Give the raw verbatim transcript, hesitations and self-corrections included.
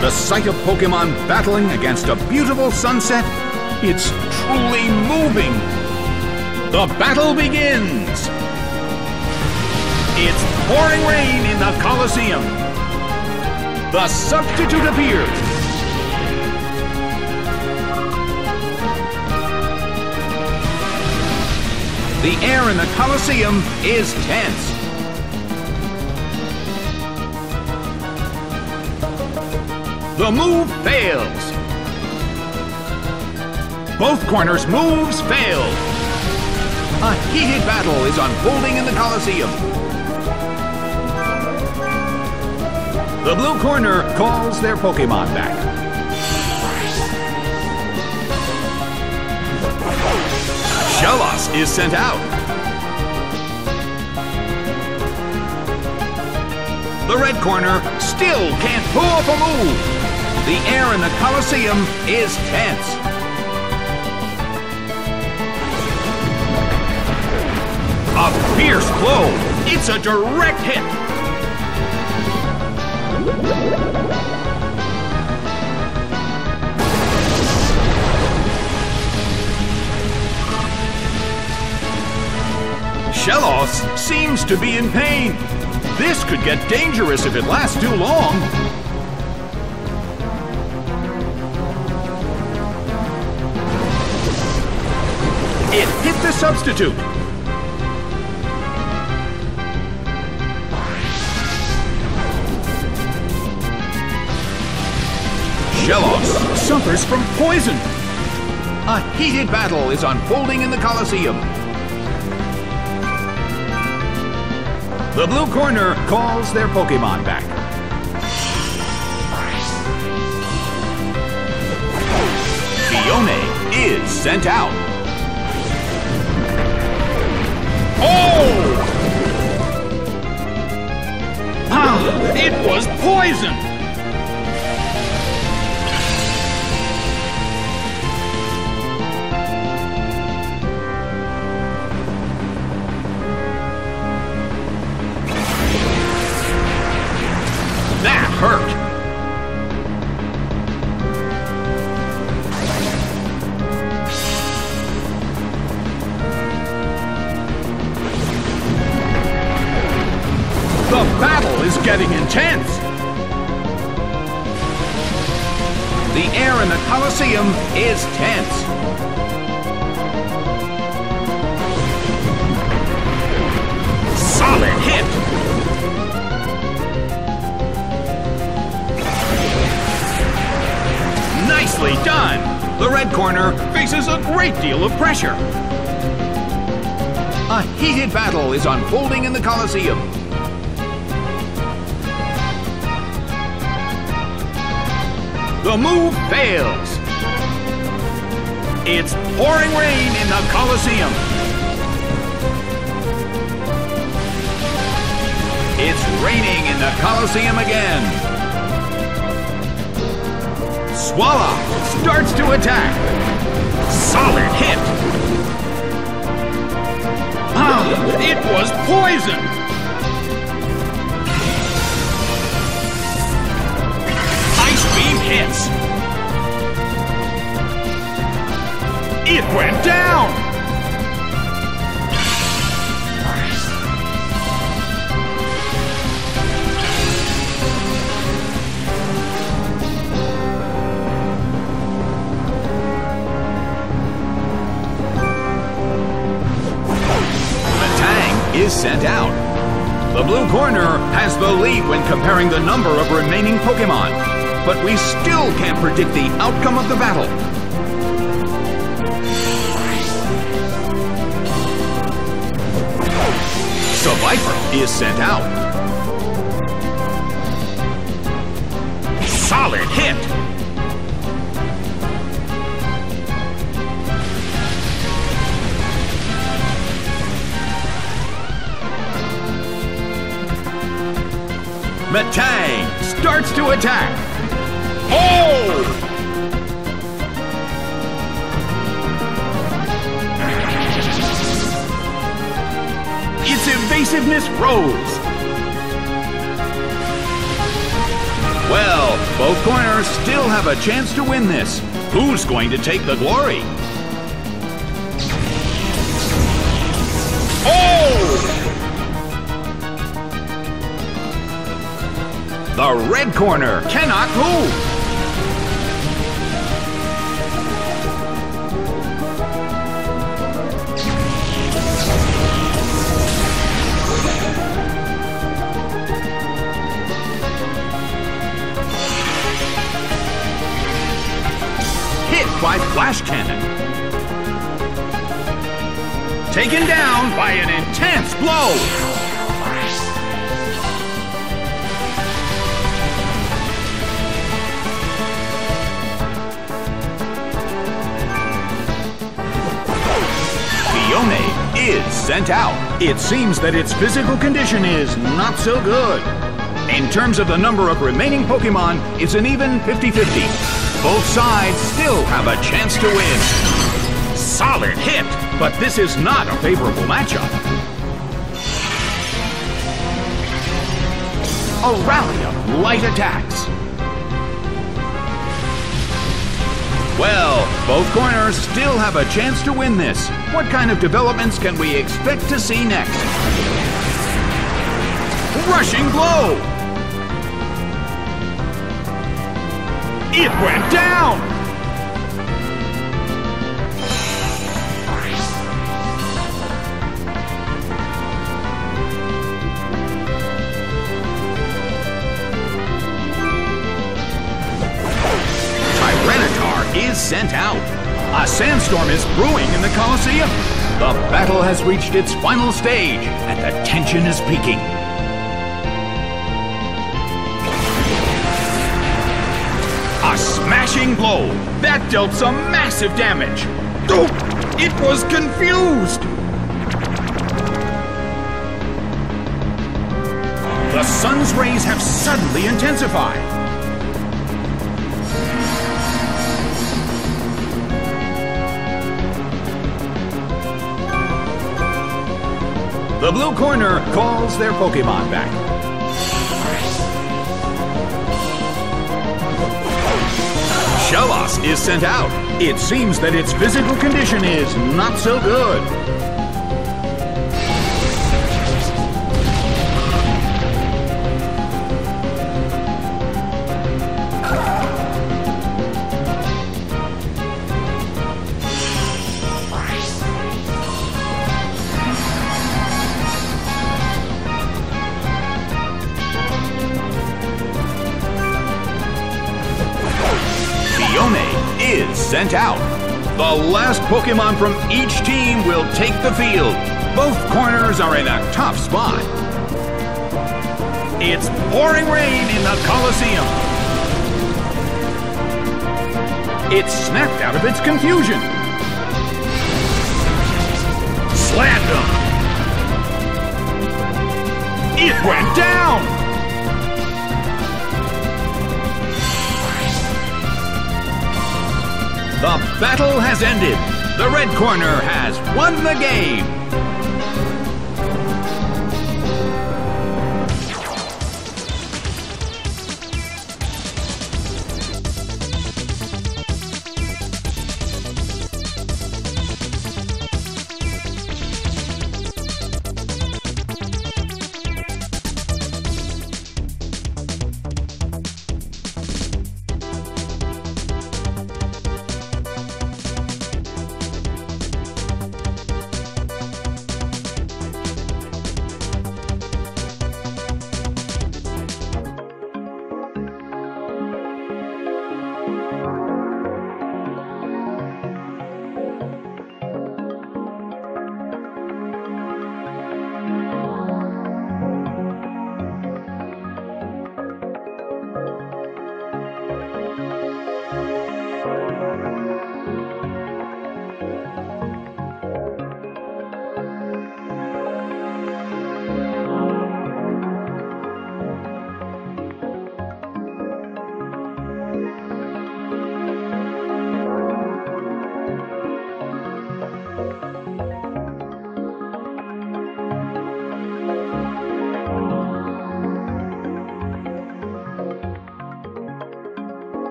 The sight of Pokémon battling against a beautiful sunset, it's truly moving. The battle begins. It's pouring rain in the Colosseum. The substitute appears. The air in the Colosseum is tense. The move fails. Both corners' moves failed. A heated battle is unfolding in the Colosseum. The blue corner calls their Pokémon back. Shellos is sent out. The red corner still can't pull off a move. The air in the Colosseum is tense. A fierce blow. It's a direct hit. Shellos seems to be in pain. This could get dangerous if it lasts too long. It hit the substitute. Shellos suffers from poison. A heated battle is unfolding in the Colosseum. The blue corner calls their Pokémon back. Phione is sent out. Oh! Ah, it was poison! Hurt. The battle is getting intense. The air in the Colosseum is tense. Solid hit. Nicely done! The red corner faces a great deal of pressure. A heated battle is unfolding in the Colosseum. The move fails. It's pouring rain in the Colosseum. It's raining in the Colosseum again. Swalot starts to attack. Solid hit. Ah, it was poison. Ice beam hits. It went down. Is sent out. The blue corner has the lead when comparing the number of remaining Pokémon, but we still can't predict the outcome of the battle. Seviper is sent out. Solid hit. Metang starts to attack. Oh! Its evasiveness rose. Well, both Both corners still have a chance to win this. Who's going to take the glory? Oh! The red corner cannot move. By flash cannon. Taken down by an intense blow. Phione is sent out. It seems that its physical condition is not so good. In terms of the number of remaining Pokémon, it's an even fifty fifty. Both sides still have a chance to win. Solid hit, but this is not a favorable matchup. A rally of light attacks. Well, both corners still have a chance to win this. What kind of developments can we expect to see next? Rushing blow! It went down! Tyranitar is sent out. A sandstorm is brewing in the Colosseum. The battle has reached its final stage, and the tension is peaking. A smashing blow! That dealt some massive damage! Oh, it was confused! The sun's rays have suddenly intensified! The blue corner calls their Pokémon back. Shellos is sent out. It seems that its physical condition is not so good. Is sent out. The last Pokémon from each team will take the field. Both corners are in a tough spot. It's pouring rain in the Colosseum. It's snapped out of its confusion. Slammed him. It went down. The battle has ended. The red corner has won the game.